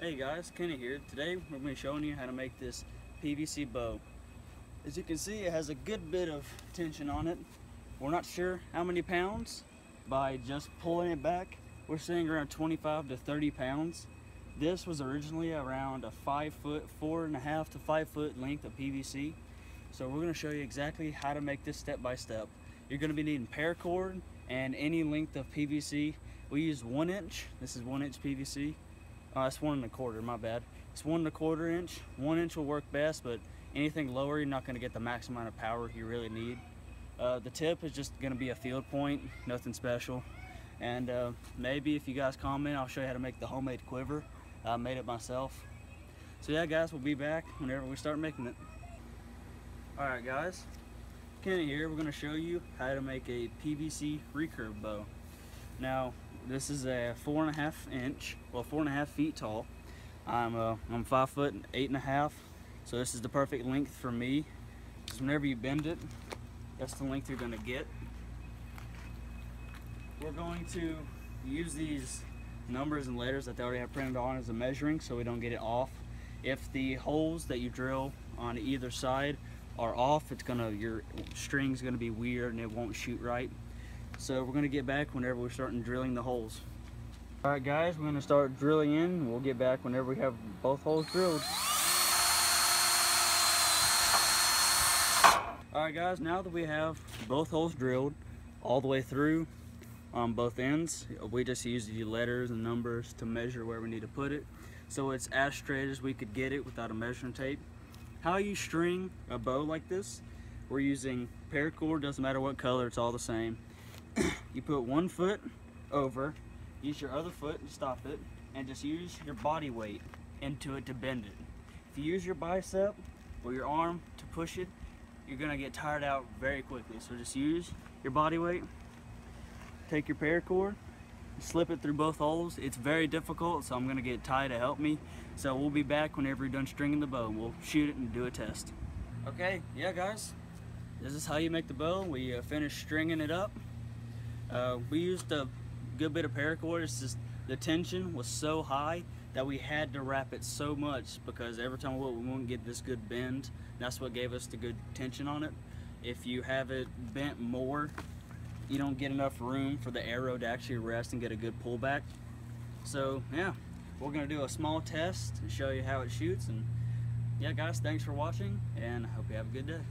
Hey guys, Kenny here. Today we're going to be showing you how to make this PVC bow. As you can see, it has a good bit of tension on it. We're not sure how many pounds. By just pulling it back, we're seeing around 25 to 30 pounds. This was originally around a 4.5 to 5 foot length of PVC. So we're going to show you exactly how to make this step by step. You're going to be needing paracord and any length of PVC. We use 1 inch. This is 1 inch PVC. It's 1 1/4, my bad. It's 1 1/4 inch. 1 inch will work best, but anything lower, you're not gonna get the max amount of power you really need. The tip is just gonna be a field point, nothing special. And maybe if you guys comment, I'll show you how to make the homemade quiver. I made it myself. So yeah, guys, we'll be back whenever we start making it. All right, guys, Kenny here. We're gonna show you how to make a PVC recurve bow. Now, this is a 4.5 feet tall. I'm 5'8½", so this is the perfect length for me. Because whenever you bend it, that's the length you're gonna get. We're going to use these numbers and letters that they already have printed on as a measuring, so we don't get it off. If the holes that you drill on either side are off, it's gonna, your string's gonna be weird and it won't shoot right. So we're gonna get back whenever we're starting drilling the holes. All right, guys, we're gonna start drilling in. We'll get back whenever we have both holes drilled. All right, guys, now that we have both holes drilled all the way through on both ends, we just use the letters and numbers to measure where we need to put it. So it's as straight as we could get it without a measuring tape. How you string a bow like this, we're using paracord, doesn't matter what color, it's all the same. You put 1 foot over, use your other foot and stop it, and just use your body weight into it to bend it. If you use your bicep or your arm to push it, you're gonna get tired out very quickly. So just use your body weight, take your paracord, slip it through both holes. It's very difficult, so I'm gonna get Ty to help me. So we'll be back whenever you're done stringing the bow. We'll shoot it and do a test. Okay, yeah guys, this is how you make the bow. We finished stringing it up. We used a good bit of paracord. It's just the tension was so high that we had to wrap it so much because every time we wouldn't get this good bend. That's what gave us the good tension on it. If you have it bent more, you don't get enough room for the arrow to actually rest and get a good pullback. So yeah, we're gonna do a small test and show you how it shoots. And yeah guys, thanks for watching and I hope you have a good day.